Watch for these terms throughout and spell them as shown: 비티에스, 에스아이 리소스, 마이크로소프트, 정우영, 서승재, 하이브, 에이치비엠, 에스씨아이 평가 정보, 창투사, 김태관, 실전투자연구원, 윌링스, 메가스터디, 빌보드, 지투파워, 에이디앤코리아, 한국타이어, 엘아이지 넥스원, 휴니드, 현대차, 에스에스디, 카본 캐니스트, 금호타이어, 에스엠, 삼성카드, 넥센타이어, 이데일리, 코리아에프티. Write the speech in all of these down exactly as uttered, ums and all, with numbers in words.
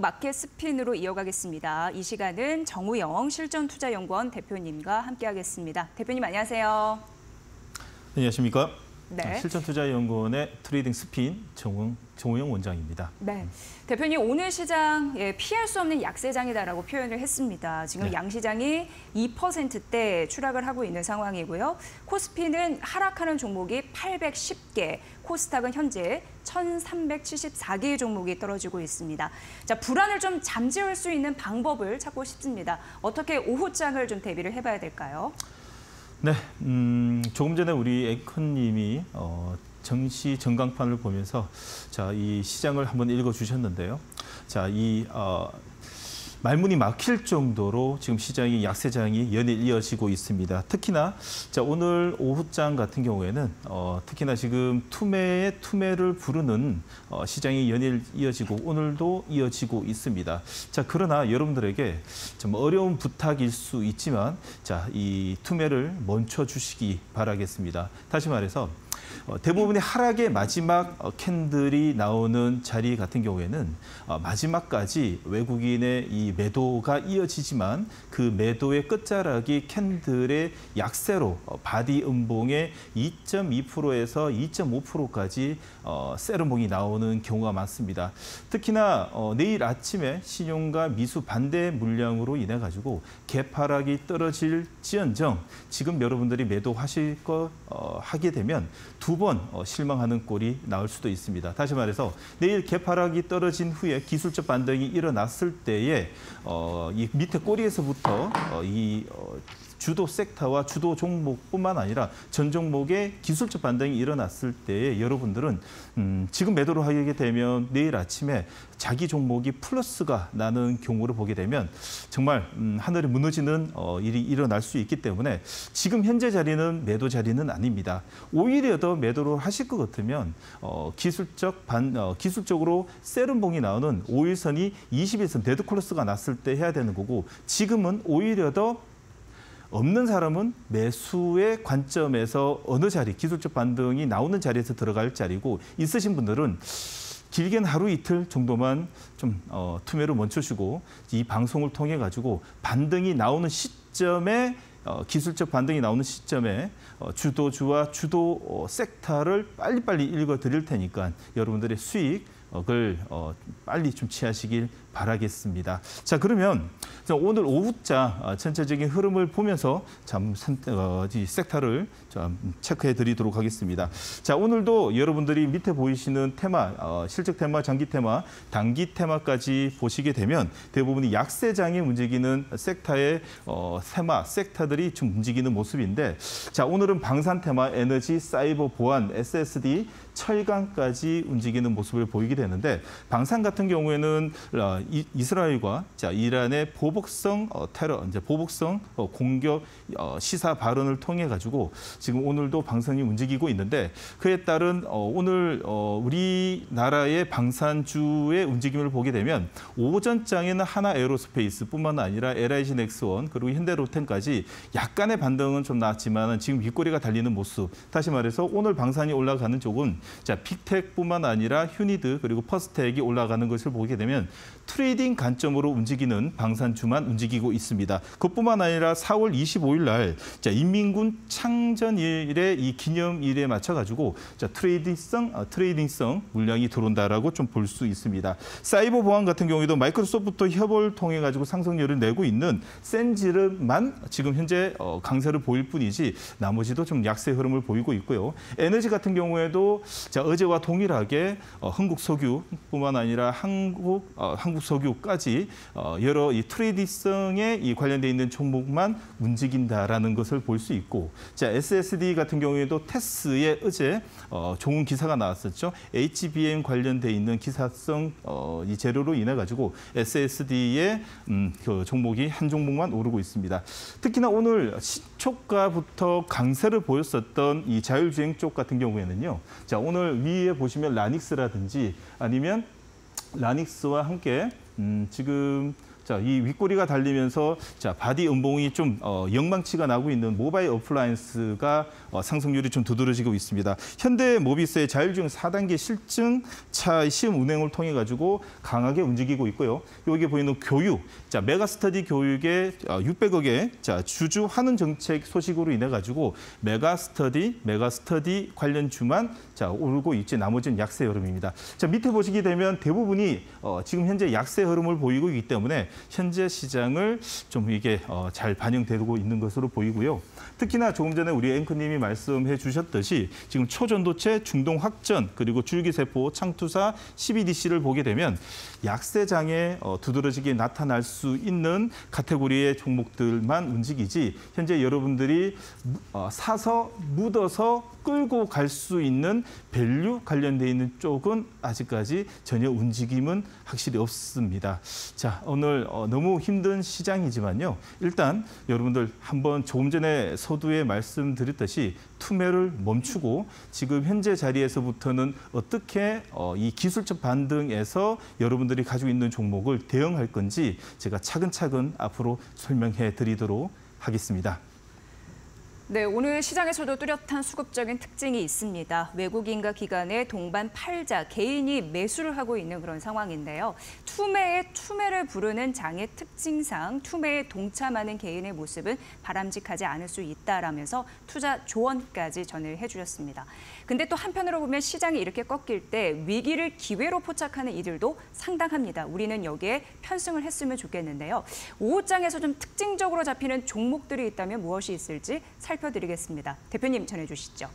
마켓 스핀으로 이어가겠습니다. 이 시간은 정우영 실전투자연구원 대표님과 함께하겠습니다. 대표님 안녕하세요. 안녕하십니까? 네. 실전투자연구원의 트레이딩 스핀 정우, 정우영 원장입니다. 네, 대표님 오늘 시장 예, 피할 수 없는 약세장이다라고 표현을 했습니다. 지금 네. 양시장이 이 퍼센트대 추락을 하고 있는 상황이고요. 코스피는 하락하는 종목이 팔백십 개, 코스닥은 현재 천삼백칠십사 개의 종목이 떨어지고 있습니다. 자, 불안을 좀 잠재울 수 있는 방법을 찾고 싶습니다. 어떻게 오후장을 좀 대비를 해봐야 될까요? 네, 음, 조금 전에 우리 앵커님이 어, 정시 전강판을 보면서 자, 이 시장을 한번 읽어주셨는데요. 자, 이 어, 말문이 막힐 정도로 지금 시장이 약세장이 연일 이어지고 있습니다. 특히나 자, 오늘 오후장 같은 경우에는 어, 특히나 지금 투매의 투매를 부르는 어, 시장이 연일 이어지고 오늘도 이어지고 있습니다. 자, 그러나 여러분들에게 좀 어려운 부탁일 수 있지만 자, 이 투매를 멈춰 주시기 바라겠습니다. 다시 말해서 어, 대부분의 하락의 마지막 어, 캔들이 나오는 자리 같은 경우에는 어, 마지막까지 외국인의 이 매도가 이어지지만 그 매도의 끝자락이 캔들의 약세로 어, 바디 음봉의 이 점 이 퍼센트에서 이 점 오 퍼센트까지 어, 셀음봉이 나오는 경우가 많습니다. 특히나 어, 내일 아침에 신용과 미수 반대 물량으로 인해 가지고 개파락이 떨어질지언정 지금 여러분들이 매도하실 거 어, 하게 되면 두 번 실망하는 꼴이 나올 수도 있습니다. 다시 말해서 내일 개파락이 떨어진 후에 기술적 반등이 일어났을 때에 어, 이 밑에 꼬리에서부터 어, 이 어, 주도 섹터와 주도 종목뿐만 아니라 전 종목의 기술적 반등이 일어났을 때에 여러분들은 음, 지금 매도를 하게 되면 내일 아침에 자기 종목이 플러스가 나는 경우를 보게 되면 정말 음, 하늘이 무너지는 어, 일이 일어날 수 있기 때문에 지금 현재 자리는 매도 자리는 아닙니다. 오히려 더 매도를 하실 것 같으면 어, 기술적 반, 어, 기술적으로 세른봉이 나오는 오일선이 이십일선 데드 클로스가 났을 때 해야 되는 거고 지금은 오히려 더 없는 사람은 매수의 관점에서 어느 자리, 기술적 반등이 나오는 자리에서 들어갈 자리고 있으신 분들은 길게는 하루 이틀 정도만 좀 어, 투매를 멈추시고 이 방송을 통해 가지고 반등이 나오는 시점에 어, 기술적 반등이 나오는 시점에 어, 주도주와 주도 어, 섹터를 빨리빨리 읽어드릴 테니까 여러분들의 수익을 어, 빨리 좀 취하시길 바라겠습니다. 자, 그러면 오늘 오후자 전체적인 흐름을 보면서 참 이 섹터를 좀 체크해 드리도록 하겠습니다. 자, 오늘도 여러분들이 밑에 보이시는 테마, 실적 테마, 장기 테마, 단기 테마까지 보시게 되면 대부분이 약세장이 움직이는 섹터의 테마, 섹터들이 좀 움직이는 모습인데 자, 오늘은 방산 테마, 에너지, 사이버 보안, 에스에스디, 철강까지 움직이는 모습을 보이게 되는데 방산 같은 경우에는 이스라엘과 자, 이란의 보복성 테러, 이제 보복성 공격 시사 발언을 통해 가지고 지금 오늘도 방산이 움직이고 있는데 그에 따른 오늘 우리나라의 방산주의 움직임을 보게 되면 오전장에는 하나에어로스페이스뿐만 아니라 엘아이지 넥스원 그리고 현대로템까지 약간의 반등은 좀 나왔지만 지금 윗꼬리가 달리는 모습. 다시 말해서 오늘 방산이 올라가는 쪽은 자, 빅텍뿐만 아니라 휴니드 그리고 퍼스텍이 올라가는 것을 보게 되면 트레이딩 관점으로 움직이는 방산주만 움직이고 있습니다. 그것뿐만 아니라 사월 이십오일 날 자, 인민군 창전일의 이 기념일에 맞춰 가지고 자, 트레이딩성 어, 트레이딩성 물량이 들어온다라고 좀 볼 수 있습니다. 사이버 보안 같은 경우에도 마이크로소프트 협업을 통해 가지고 상승률을 내고 있는 센지르만 지금 현재 어, 강세를 보일 뿐이지 나머지도 좀 약세 흐름을 보이고 있고요. 에너지 같은 경우에도 자, 어제와 동일하게 어, 흥국석유뿐만 아니라 한국 어, 한국 석유까지 여러 이 트레이디성에 이 관련돼 있는 종목만 움직인다라는 것을 볼 수 있고, 자, 에스에스디 같은 경우에도 테스의 어제 어, 좋은 기사가 나왔었죠. 에이치비엠 관련돼 있는 기사성 어, 이 재료로 인해 가지고 에스에스디의 음, 그 종목이 한 종목만 오르고 있습니다. 특히나 오늘 시초가부터 강세를 보였었던 이 자율주행 쪽 같은 경우에는요. 자, 오늘 위에 보시면 라닉스라든지 아니면 라닉스와 함께 음, 지금 자, 이 윗꼬리가 달리면서 자, 바디 음봉이 좀 어, 영망치가 나고 있는 모바일 어플라이언스가 어, 상승률이 좀 두드러지고 있습니다. 현대모비스의 자율주행 사 단계 실증 차 시험 운행을 통해 가지고 강하게 움직이고 있고요. 여기 보이는 교육, 자, 메가스터디 교육의 육백억의 자, 주주 환원 정책 소식으로 인해 가지고 메가스터디, 메가스터디 관련주만 자, 오르고 있지, 나머지는 약세 흐름입니다. 자, 밑에 보시게 되면 대부분이 어, 지금 현재 약세 흐름을 보이고 있기 때문에 현재 시장을 좀 이게 어, 잘 반영되고 있는 것으로 보이고요. 특히나 조금 전에 우리 앵커님이 말씀해 주셨듯이 지금 초전도체, 중동확전, 그리고 줄기세포, 창투사, 씨비디씨를 보게 되면 약세장에 어, 두드러지게 나타날 수 있는 카테고리의 종목들만 움직이지 현재 여러분들이 어, 사서 묻어서 끌고 갈 수 있는 밸류 관련돼 있는 쪽은 아직까지 전혀 움직임은 확실히 없습니다. 자, 오늘 어, 너무 힘든 시장이지만요. 일단 여러분들 한번 조금 전에 서두에 말씀드렸듯이 투매를 멈추고 지금 현재 자리에서부터는 어떻게 어, 이 기술적 반등에서 여러분들이 가지고 있는 종목을 대응할 건지 제가 차근차근 앞으로 설명해 드리도록 하겠습니다. 네, 오늘 시장에서도 뚜렷한 수급적인 특징이 있습니다. 외국인과 기관의 동반 팔자, 개인이 매수를 하고 있는 그런 상황인데요. 투매의 투매를 부르는 장의 특징상 투매에 동참하는 개인의 모습은 바람직하지 않을 수 있다라면서 투자 조언까지 전을 해주셨습니다. 근데 또 한편으로 보면 시장이 이렇게 꺾일 때 위기를 기회로 포착하는 이들도 상당합니다. 우리는 여기에 편승을 했으면 좋겠는데요. 오후장에서 좀 특징적으로 잡히는 종목들이 있다면 무엇이 있을지 살펴드리겠습니다. 대표님 전해주시죠.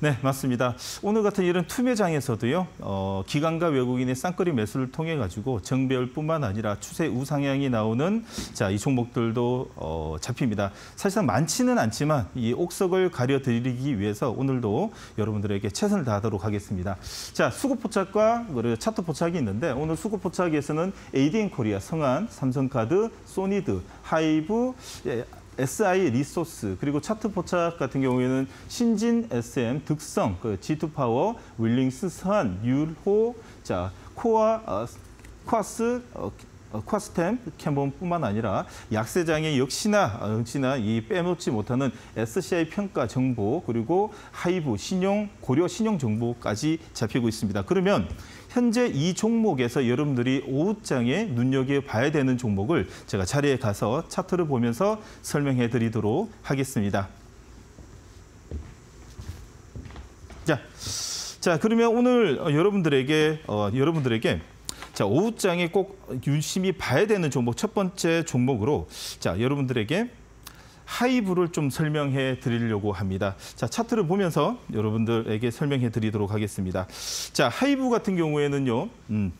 네, 맞습니다. 오늘 같은 이런 투매장에서도요, 어, 기관과 외국인의 쌍끌이 매수를 통해 가지고 정배열뿐만 아니라 추세 우상향이 나오는 자, 이 종목들도 어, 잡힙니다. 사실상 많지는 않지만 이 옥석을 가려드리기 위해서 오늘도 여러분들에게 최선을 다하도록 하겠습니다. 자, 수급 포착과 그리고 차트 포착이 있는데 오늘 수급 포착에서는 에이디앤코리아, 성한, 삼성카드, 소니드, 하이브, 예, 에스아이 리소스, 그리고 차트 포착 같은 경우에는 신진, 에스엠, 득성, 지투파워, 윌링스, 선, 율호, 자, 코아, 어, 쿼스, 어, 쿼스템, 캠본뿐만 아니라 약세장에 역시나 역시나 이 빼놓지 못하는 에스씨아이 평가 정보, 그리고 하이브, 신용, 고려 신용 정보까지 잡히고 있습니다. 그러면 현재 이 종목에서 여러분들이 오후장에 눈여겨봐야 되는 종목을 제가 자리에 가서 차트를 보면서 설명해 드리도록 하겠습니다. 자, 자 그러면 오늘 여러분들에게 어, 여러분들에게 자, 오후장에 꼭 유심히 봐야 되는 종목, 첫 번째 종목으로 자, 여러분들에게 하이브를 좀 설명해 드리려고 합니다. 자, 차트를 보면서 여러분들에게 설명해 드리도록 하겠습니다. 자, 하이브 같은 경우에는요. 음.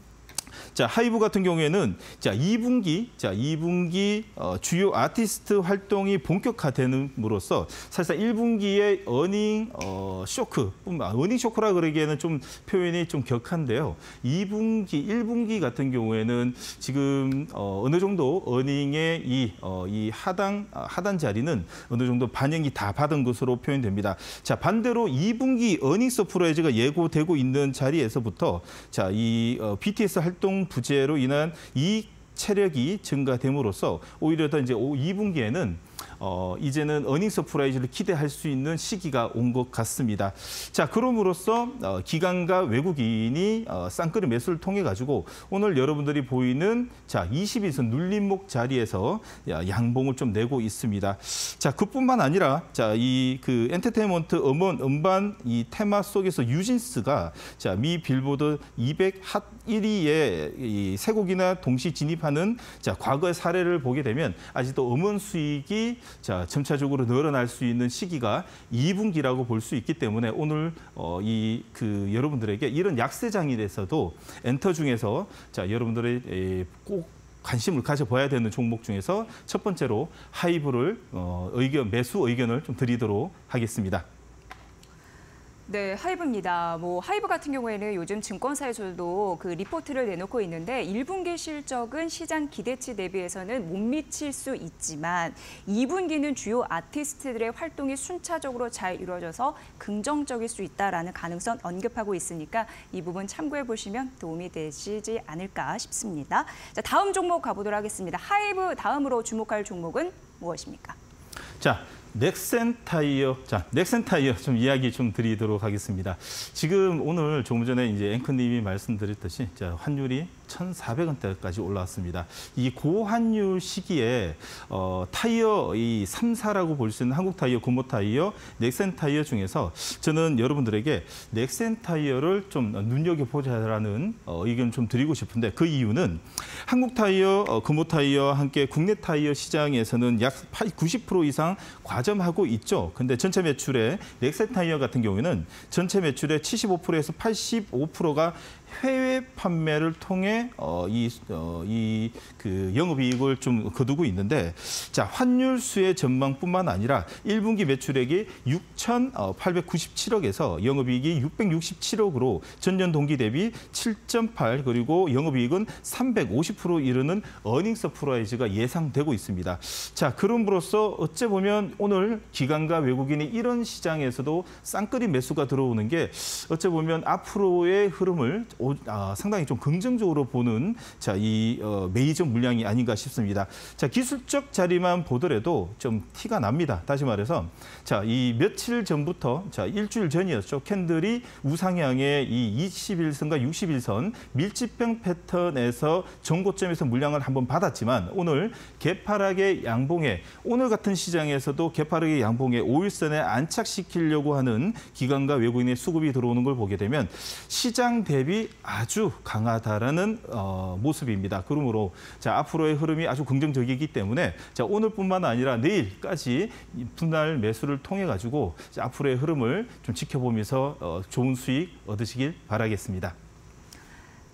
자, 하이브 같은 경우에는 자, 이 분기, 자, 이 분기 어, 주요 아티스트 활동이 본격화되는으로써 사실상 일 분기의 어닝 어, 쇼크, 어닝 쇼크라 그러기에는 좀 표현이 좀 격한데요. 이 분기, 일 분기 같은 경우에는 지금 어, 어느 정도 어닝의 이, 어, 이 하단 하단 자리는 어느 정도 반영이 다 받은 것으로 표현됩니다. 자, 반대로 이 분기 어닝 서프라이즈가 예고되고 있는 자리에서부터 자, 이 어, 비티에스 활동 부재로 인한 이익 체력이 증가됨으로써 오히려 더 이제 이 분기에는 어, 이제는 어닝 서프라이즈를 기대할 수 있는 시기가 온 것 같습니다. 자, 그럼으로써 어, 기관과 외국인이 어, 쌍끌이 매수를 통해 가지고 오늘 여러분들이 보이는 자, 이십일선 눌림목 자리에서 양봉을 좀 내고 있습니다. 자, 그뿐만 아니라 자, 이 그 엔터테인먼트 음원 음반 이 테마 속에서 유진스가 자, 미 빌보드 이백 핫 일 위에 이 세 곡이나 동시 진입하는 자, 과거의 사례를 보게 되면 아직도 음원 수익이 자, 점차적으로 늘어날 수 있는 시기가 이 분기라고 볼 수 있기 때문에 오늘 어, 이 그 여러분들에게 이런 약세장에서도 엔터 중에서 자, 여러분들의 꼭 관심을 가져봐야 되는 종목 중에서 첫 번째로 하이브를 어, 의견 매수 의견을 좀 드리도록 하겠습니다. 네, 하이브입니다. 뭐 하이브 같은 경우에는 요즘 증권사에서도 그 리포트를 내놓고 있는데 일 분기 실적은 시장 기대치 대비해서는 못 미칠 수 있지만 이 분기는 주요 아티스트들의 활동이 순차적으로 잘 이루어져서 긍정적일 수 있다라는 가능성 언급하고 있으니까 이 부분 참고해 보시면 도움이 되시지 않을까 싶습니다. 자, 다음 종목 가보도록 하겠습니다. 하이브 다음으로 주목할 종목은 무엇입니까? 자, 넥센타이어, 자 넥센타이어 좀 이야기 좀 드리도록 하겠습니다. 지금 오늘 조금 전에 이제 앵커님이 말씀드렸듯이 자, 환율이 천사백 원대까지 올라왔습니다. 이 고환율 시기에 어, 타이어 이 삼 사라고 볼 수 있는 한국타이어, 금호타이어, 넥센타이어 중에서 저는 여러분들에게 넥센타이어를 좀 눈여겨보자라는 어, 의견을 좀 드리고 싶은데 그 이유는 한국타이어, 어, 금호타이어와 함께 국내 타이어 시장에서는 약 구십 퍼센트 이상 과 하고 있죠. 근데 전체 매출의 넥센타이어 같은 경우에는 전체 매출의 칠십오 퍼센트에서 팔십오 퍼센트가 해외 판매를 통해 어, 이, 어, 이 그 영업이익을 좀 거두고 있는데 자 환율수의 전망뿐만 아니라 일 분기 매출액이 육천팔백구십칠 억에서 영업이익이 육백육십칠 억으로 전년 동기 대비 칠 점 팔 그리고 영업이익은 삼백오십 퍼센트 이르는 어닝 서프라이즈가 예상되고 있습니다. 자 그럼으로써 어째 보면 오늘 기관과 외국인이 이런 시장에서도 쌍끌이 매수가 들어오는 게 어째 보면 앞으로의 흐름을 오, 아, 상당히 좀 긍정적으로 보는 자, 이 어, 메이저 물량이 아닌가 싶습니다. 자, 기술적 자리만 보더라도 좀 티가 납니다. 다시 말해서 자, 이 며칠 전부터 자, 일주일 전이었죠. 캔들이 우상향의 이 이십일 선과 육십일 선 밀집형 패턴에서 전고점에서 물량을 한번 받았지만 오늘 개파락의 양봉에 오늘 같은 시장에서도 개파락의 양봉에 오일선에 안착시키려고 하는 기관과 외국인의 수급이 들어오는 걸 보게 되면 시장 대비 아주 강하다라는 어, 모습입니다. 그러므로 자, 앞으로의 흐름이 아주 긍정적이기 때문에 자, 오늘뿐만 아니라 내일까지 분할 매수를 통해 가지고 자, 앞으로의 흐름을 좀 지켜보면서 어, 좋은 수익 얻으시길 바라겠습니다.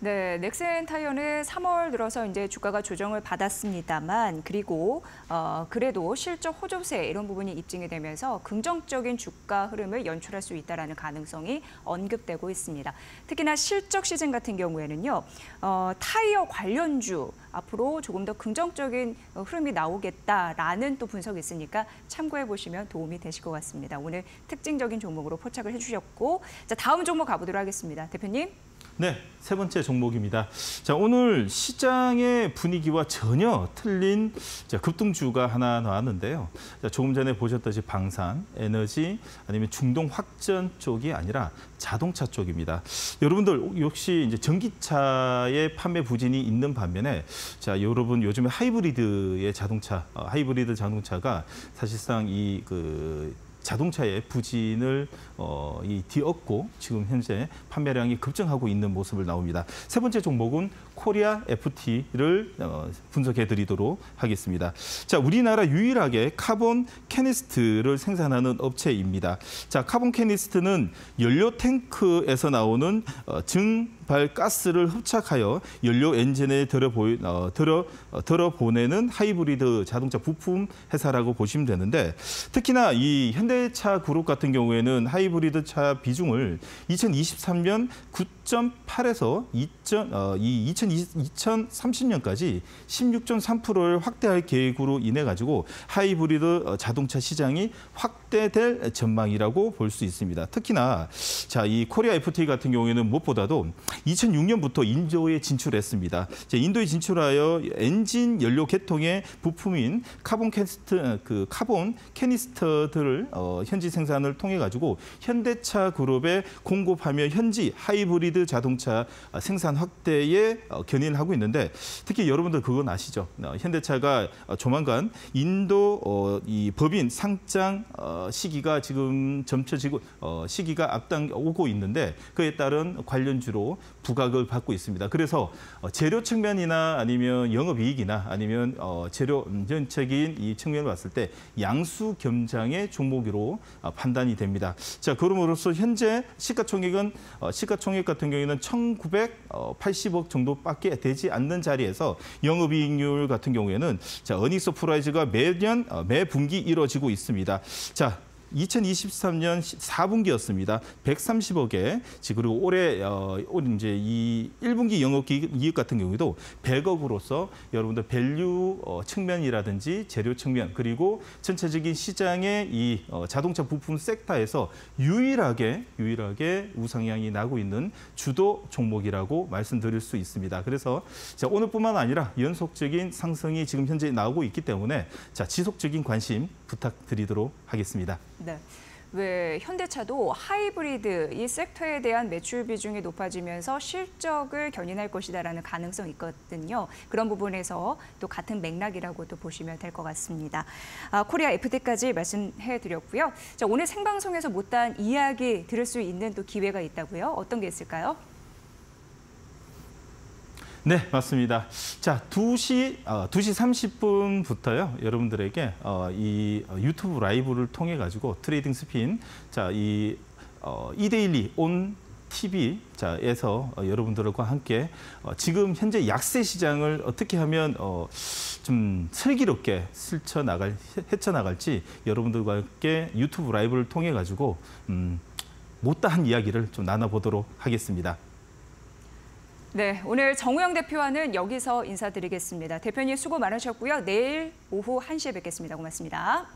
네, 넥센타이어는 삼월 들어서 이제 주가가 조정을 받았습니다만 그리고 어, 그래도 실적 호조세 이런 부분이 입증이 되면서 긍정적인 주가 흐름을 연출할 수 있다라는 가능성이 언급되고 있습니다. 특히나 실적 시즌 같은 경우에는요, 어, 타이어 관련주 앞으로 조금 더 긍정적인 흐름이 나오겠다라는 또 분석이 있으니까 참고해 보시면 도움이 되실 것 같습니다. 오늘 특징적인 종목으로 포착을 해주셨고, 자 다음 종목 가보도록 하겠습니다. 대표님. 네, 세 번째 종목입니다. 자, 오늘 시장의 분위기와 전혀 틀린 자, 급등주가 하나 나왔는데요. 자, 조금 전에 보셨듯이 방산, 에너지, 아니면 중동 확전 쪽이 아니라 자동차 쪽입니다. 여러분들 역시 이제 전기차의 판매 부진이 있는 반면에 자, 여러분 요즘에 하이브리드의 자동차, 하이브리드 자동차가 사실상 이 그 자동차의 부진을 어, 이 뒤엎고 지금 현재 판매량이 급증하고 있는 모습을 나옵니다. 세 번째 종목은 코리아에프티를 어, 분석해드리도록 하겠습니다. 자, 우리나라 유일하게 카본 캐니스트를 생산하는 업체입니다. 자, 카본 캐니스트는 연료 탱크에서 나오는 어, 증 발가스를 흡착하여 연료 엔진에 들어보이, 어, 들어, 어, 들어보내는 하이브리드 자동차 부품 회사라고 보시면 되는데 특히나 이 현대차 그룹 같은 경우에는 하이브리드 차 비중을 이천이십삼 년 구 점 팔에서 이천삼십 년까지 십육 점 삼 퍼센트를 확대할 계획으로 인해 가지고 하이브리드 자동차 시장이 확대될 전망이라고 볼 수 있습니다. 특히나 자, 이 코리아에프티 같은 경우에는 무엇보다도 이천육 년부터 인도에 진출했습니다. 인도에 진출하여 엔진 연료 계통의 부품인 카본 캐니스터, 그 카본 캐니스터들을 어, 현지 생산을 통해 가지고 현대차 그룹에 공급하며 현지 하이브리드 자동차 생산 확대에 어, 견인을 하고 있는데 특히 여러분들 그건 아시죠? 어, 현대차가 조만간 인도 어, 이 법인 상장 어, 시기가 지금 점쳐지고 어, 시기가 앞당겨오고 있는데 그에 따른 관련주로 부각을 받고 있습니다. 그래서 재료 측면이나 아니면 영업이익이나 아니면 재료 전체적인 이 측면을 봤을 때 양수 겸장의 종목으로 판단이 됩니다. 자, 그럼으로써 현재 시가총액은 시가총액 같은 경우에는 천구백팔십 억 정도밖에 되지 않는 자리에서 영업이익률 같은 경우에는 자, 어닝 서프라이즈가 매년 매 분기 이루어지고 있습니다. 자. 이천이십삼 년 사 분기였습니다. 백삼십억에 그리고 올해 어, 이제 이 일 분기 영업이익 같은 경우도 백억으로서 여러분들 밸류 어, 측면이라든지 재료 측면 그리고 전체적인 시장의 이 어, 자동차 부품 섹터에서 유일하게 유일하게 우상향이 나고 있는 주도 종목이라고 말씀드릴 수 있습니다. 그래서 자, 오늘뿐만 아니라 연속적인 상승이 지금 현재 나오고 있기 때문에 자, 지속적인 관심 부탁드리도록 하겠습니다. 네. 왜 현대차도 하이브리드 이 섹터에 대한 매출 비중이 높아지면서 실적을 견인할 것이다라는 가능성이 있거든요. 그런 부분에서 또 같은 맥락이라고 또 보시면 될 것 같습니다. 아, 코리아에프티까지 말씀해드렸고요. 자, 오늘 생방송에서 못한 이야기 들을 수 있는 또 기회가 있다고요. 어떤 게 있을까요? 네, 맞습니다. 자, 두 시 삼십 분부터요. 여러분들에게 어, 이 유튜브 라이브를 통해 가지고 트레이딩 스핀, 자, 이 어, 이데일리 온 티비 자에서 여러분들과 함께 지금 현재 약세 시장을 어떻게 하면 좀 슬기롭게 슬쳐 나갈 헤쳐 나갈지 여러분들과 함께 유튜브 라이브를 통해 가지고 음, 못다한 이야기를 좀 나눠보도록 하겠습니다. 네, 오늘 정우영 대표와는 여기서 인사드리겠습니다. 대표님 수고 많으셨고요. 내일 오후 한 시에 뵙겠습니다. 고맙습니다.